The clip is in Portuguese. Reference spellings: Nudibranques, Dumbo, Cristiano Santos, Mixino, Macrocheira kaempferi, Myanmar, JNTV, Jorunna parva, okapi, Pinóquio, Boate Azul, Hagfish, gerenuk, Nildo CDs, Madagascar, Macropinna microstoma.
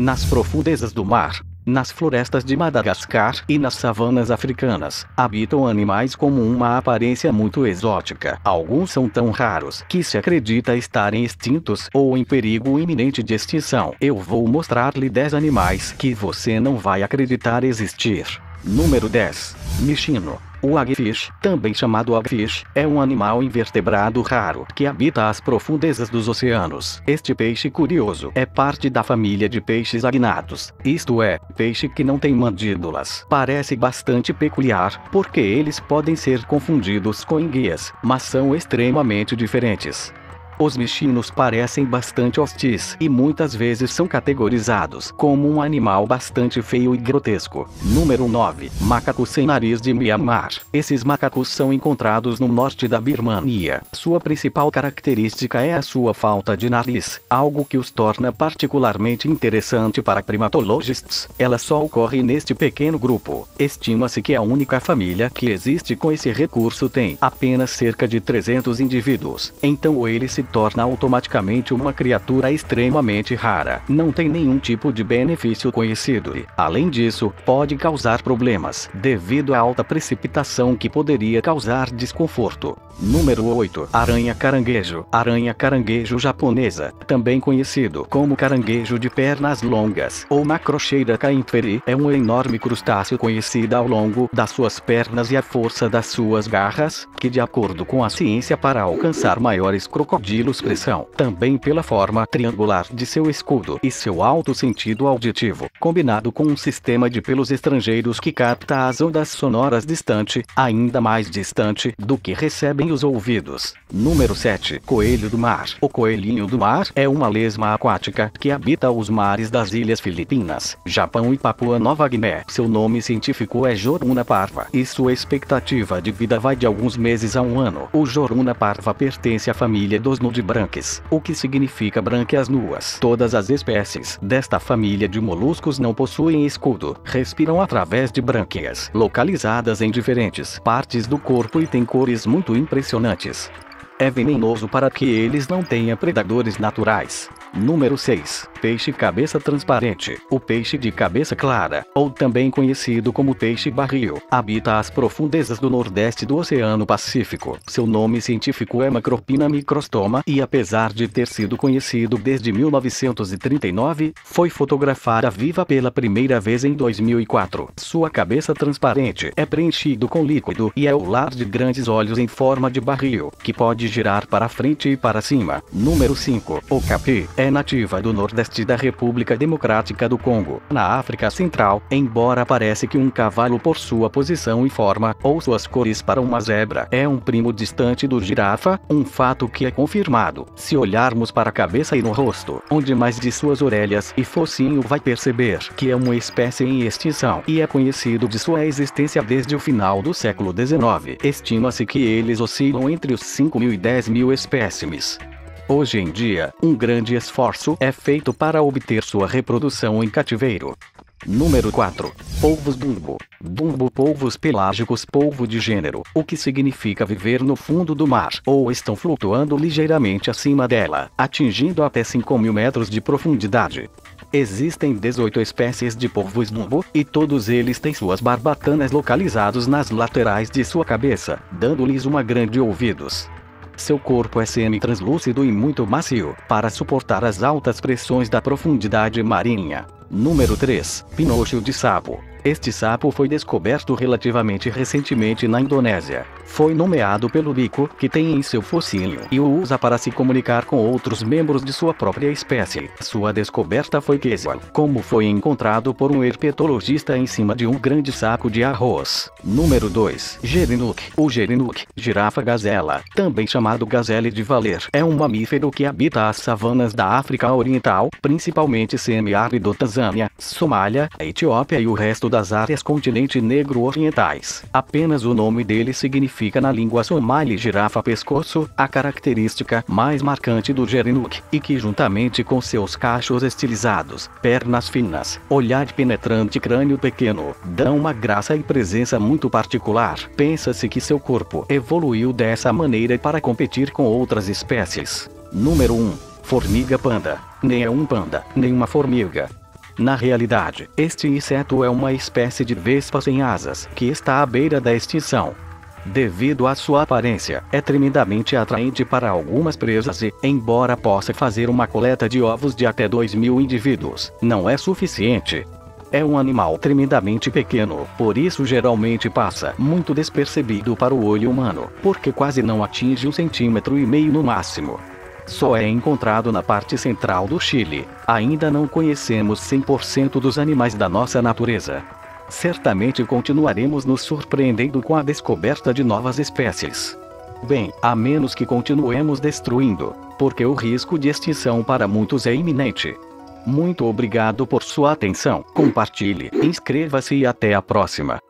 nas profundezas do mar, nas florestas de Madagascar e nas savanas africanas, habitam animais com uma aparência muito exótica. Alguns são tão raros que se acredita estarem extintos ou em perigo iminente de extinção. Eu vou mostrar-lhe 10 animais que você não vai acreditar existir. Número 10. Mixino. O Hagfish, também chamado Hagfish, é um animal invertebrado raro que habita as profundezas dos oceanos. Este peixe curioso é parte da família de peixes agnatos, isto é, peixe que não tem mandíbulas. Parece bastante peculiar, porque eles podem ser confundidos com enguias, mas são extremamente diferentes. Os mixinos parecem bastante hostis e muitas vezes são categorizados como um animal bastante feio e grotesco. Número 9. Macacos sem nariz de Myanmar. Esses macacos são encontrados no norte da Birmania. Sua principal característica é a sua falta de nariz, algo que os torna particularmente interessante para primatologistas. Ela só ocorre neste pequeno grupo. Estima-se que a única família que existe com esse recurso tem apenas cerca de 300 indivíduos, então ele se torna automaticamente uma criatura extremamente rara. Não tem nenhum tipo de benefício conhecido e, além disso, pode causar problemas devido à alta precipitação que poderia causar desconforto. Número 8. Aranha caranguejo. Aranha caranguejo japonesa, também conhecido como caranguejo de pernas longas ou Macrocheira kaempferi, é um enorme crustáceo conhecido ao longo das suas pernas e à força das suas garras, que de acordo com a ciência para alcançar maiores crocodilos crescem, também pela forma triangular de seu escudo e seu alto sentido auditivo, combinado com um sistema de pelos estrangeiros que capta as ondas sonoras distante, ainda mais distante do que recebem os ouvidos. Número 7. Coelho do mar. O coelhinho do mar é uma lesma aquática que habita os mares das ilhas Filipinas, Japão e Papua Nova Guiné. Seu nome científico é Jorunna parva e sua expectativa de vida vai de alguns meses a um ano. O Jorunna parva pertence à família dos nudibranques, o que significa branquias nuas. Todas as espécies desta família de moluscos não possuem escudo, respiram através de brânquias, localizadas em diferentes partes do corpo e têm cores muito impressionantes. É venenoso para que eles não tenham predadores naturais. Número 6. Peixe cabeça transparente. O peixe de cabeça clara, ou também conhecido como peixe barril, habita as profundezas do nordeste do Oceano Pacífico. Seu nome científico é Macropinna microstoma e, apesar de ter sido conhecido desde 1939, foi fotografada viva pela primeira vez em 2004. Sua cabeça transparente é preenchido com líquido e é o lar de grandes olhos em forma de barril, que pode girar para frente e para cima. Número 5. Okapi é nativa do nordeste da República Democrática do Congo, na África Central, embora pareça que um cavalo por sua posição e forma, ou suas cores para uma zebra, é um primo distante do girafa, um fato que é confirmado se olharmos para a cabeça e no rosto, onde mais de suas orelhas e focinho vai perceber que é uma espécie em extinção e é conhecido de sua existência desde o final do século XIX. Estima-se que eles oscilam entre os 5.000 e 10.000 espécimes. Hoje em dia, um grande esforço é feito para obter sua reprodução em cativeiro. Número 4. Polvos Dumbo. Dumbo, polvos pelágicos, polvo de gênero, o que significa viver no fundo do mar ou estão flutuando ligeiramente acima dela, atingindo até 5.000 metros de profundidade. Existem 18 espécies de polvos Dumbo, e todos eles têm suas barbatanas localizadas nas laterais de sua cabeça, dando-lhes uma grande ouvidos. Seu corpo é semi-translúcido e muito macio, para suportar as altas pressões da profundidade marinha. Número 3. Pinóquio de sapo. Este sapo foi descoberto relativamente recentemente na Indonésia. Foi nomeado pelo bico que tem em seu focinho e o usa para se comunicar com outros membros de sua própria espécie. Sua descoberta foi casual, como foi encontrado por um herpetologista em cima de um grande saco de arroz. Número 2. Gerenuk. O gerenuk, girafa gazela, também chamado gazelle de Valer, é um mamífero que habita as savanas da África Oriental, principalmente semiárido, Tanzânia, Somália, Etiópia e o resto das áreas continente negro orientais. Apenas o nome dele significa na língua somali girafa pescoço, a característica mais marcante do gerenuk, e que juntamente com seus cachos estilizados, pernas finas, olhar penetrante e crânio pequeno, dão uma graça e presença muito particular. Pensa-se que seu corpo evoluiu dessa maneira para competir com outras espécies. Número 1. Formiga panda. Nem é um panda, nem uma formiga. Na realidade, este inseto é uma espécie de vespa sem asas que está à beira da extinção. Devido à sua aparência, é tremendamente atraente para algumas presas e, embora possa fazer uma coleta de ovos de até 2.000 indivíduos, não é suficiente. É um animal tremendamente pequeno, por isso geralmente passa muito despercebido para o olho humano, porque quase não atinge 1,5 cm no máximo. Só é encontrado na parte central do Chile. Ainda não conhecemos 100% dos animais da nossa natureza. Certamente continuaremos nos surpreendendo com a descoberta de novas espécies. Bem, a menos que continuemos destruindo, porque o risco de extinção para muitos é iminente. Muito obrigado por sua atenção, compartilhe, inscreva-se e até a próxima.